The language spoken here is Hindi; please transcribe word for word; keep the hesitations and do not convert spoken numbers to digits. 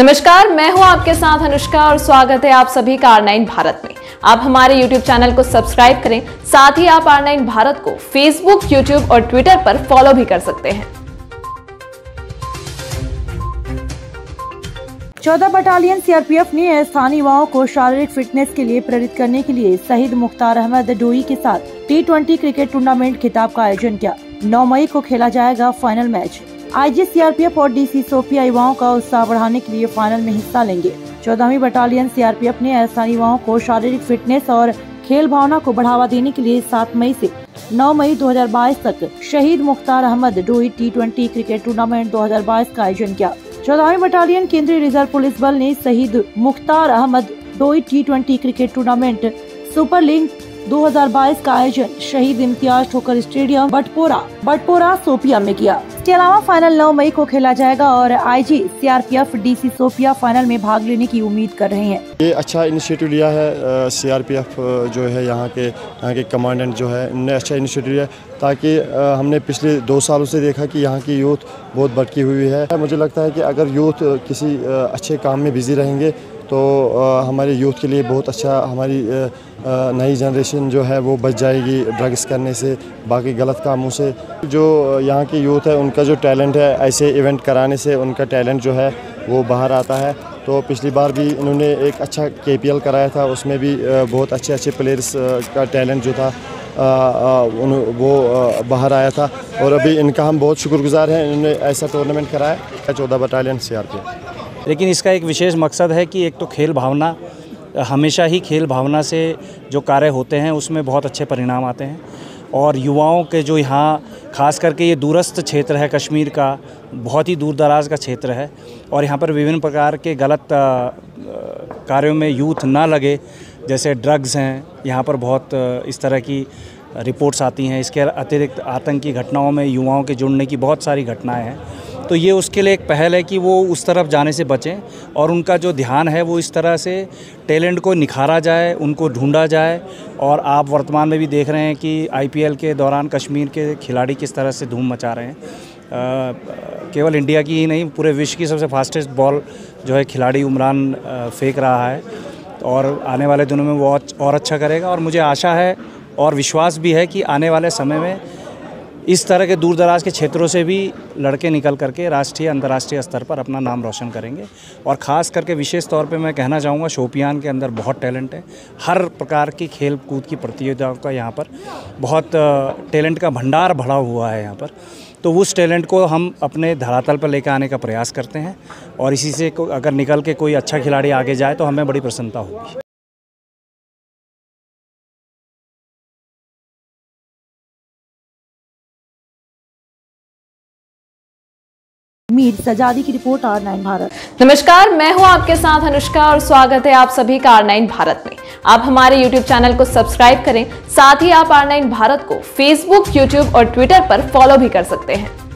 नमस्कार, मैं हूं आपके साथ अनुष्का और स्वागत है आप सभी का आर नाइन भारत में। आप हमारे YouTube चैनल को सब्सक्राइब करें, साथ ही आप आर नाइन भारत को Facebook, YouTube और Twitter पर फॉलो भी कर सकते हैं। चौदह बटालियन सीआरपीएफ ने स्थानीय युवाओं को शारीरिक फिटनेस के लिए प्रेरित करने के लिए शहीद मुख्तार अहमद डोई के साथ टी ट्वेंटी क्रिकेट टूर्नामेंट खिताब का आयोजन किया। नौ मई को खेला जाएगा फाइनल मैच। आईजी सीआरपीएफ और डीसी सोफिया युवाओं का उत्साह बढ़ाने के लिए फाइनल में हिस्सा लेंगे। चौदहवीं बटालियन सीआरपीएफ ने स्थानीय युवाओं को शारीरिक फिटनेस और खेल भावना को बढ़ावा देने के लिए सात मई से नौ मई दो हज़ार बाईस तक शहीद Mukhtar Ahmad Doi T twenty cricket tournament दो हज़ार बाईस का आयोजन किया। चौदहवीं बटालियन केंद्रीय रिजर्व पुलिस बल ने शहीद Mukhtar Ahmad Doi T twenty cricket tournament super league दो हज़ार बाईस का आयोजन शहीद इम्तियाज ठोकर स्टेडियम बटपोरा बटपोरा सोफिया में किया। इसके अलावा फाइनल नौ मई को खेला जाएगा और IG CRPF DC Sophia final में भाग लेने की उम्मीद कर रहे हैं। ये अच्छा इनिशिएटिव लिया है सीआरपीएफ जो है, यहाँ के यहाँ के कमांडेंट जो है, इनने अच्छा इनिशिएटिव लिया ताकि हमने पिछले दो सालों से देखा कि यहाँ की यूथ बहुत भटकी हुई है। मुझे लगता है कि अगर यूथ किसी अच्छे काम में बिजी रहेंगे तो हमारे यूथ के लिए बहुत अच्छा, हमारी नई जनरेशन जो है वो बच जाएगी ड्रग्स करने से, बाकी गलत कामों से। जो यहाँ की यूथ है उनका जो टैलेंट है, ऐसे इवेंट कराने से उनका टैलेंट जो है वो बाहर आता है। तो पिछली बार भी इन्होंने एक अच्छा केपीएल कराया था, उसमें भी बहुत अच्छे अच्छे प्लेयर्स का टैलेंट जो था वो बाहर आया था, और अभी इनका हम बहुत शुक्रगुजार हैं, इन्होंने ऐसा टूर्नामेंट कराया। चौदह बटालियन सीआरपीएफ। लेकिन इसका एक विशेष मकसद है कि एक तो खेल भावना, हमेशा ही खेल भावना से जो कार्य होते हैं उसमें बहुत अच्छे परिणाम आते हैं, और युवाओं के जो यहाँ खास करके ये दूरस्थ क्षेत्र है कश्मीर का, बहुत ही दूर दराज का क्षेत्र है, और यहाँ पर विभिन्न प्रकार के गलत कार्यों में यूथ ना लगे, जैसे ड्रग्स हैं, यहाँ पर बहुत इस तरह की रिपोर्ट्स आती हैं। इसके अतिरिक्त आतंकी घटनाओं में युवाओं के जुड़ने की बहुत सारी घटनाएं हैं, तो ये उसके लिए एक पहल है कि वो उस तरफ जाने से बचें और उनका जो ध्यान है वो इस तरह से टैलेंट को निखारा जाए, उनको ढूंढा जाए। और आप वर्तमान में भी देख रहे हैं कि आईपीएल के दौरान कश्मीर के खिलाड़ी किस तरह से धूम मचा रहे हैं। आ, केवल इंडिया की ही नहीं, पूरे विश्व की सबसे फास्टेस्ट बॉल जो है खिलाड़ी उमरान फेंक रहा है, और आने वाले दिनों में वो और अच्छा करेगा। और मुझे आशा है और विश्वास भी है कि आने वाले समय में इस तरह के दूर दराज के क्षेत्रों से भी लड़के निकल करके राष्ट्रीय अंतर्राष्ट्रीय स्तर पर अपना नाम रोशन करेंगे। और ख़ास करके विशेष तौर पे मैं कहना चाहूँगा, शोपियान के अंदर बहुत टैलेंट है, हर प्रकार की खेल कूद की प्रतियोगिताओं का यहाँ पर बहुत टैलेंट का भंडार भरा हुआ है यहाँ पर, तो उस टैलेंट को हम अपने धरातल पर लेकर आने का प्रयास करते हैं, और इसी से अगर निकल के कोई अच्छा खिलाड़ी आगे जाए तो हमें बड़ी प्रसन्नता होगी। मीर सज्जादी की रिपोर्ट आर नाइन भारत। नमस्कार, मैं हूं आपके साथ अनुष्का और स्वागत है आप सभी का आर नाइन भारत में। आप हमारे YouTube चैनल को सब्सक्राइब करें, साथ ही आप आर नाइन भारत को Facebook, YouTube और Twitter पर फॉलो भी कर सकते हैं।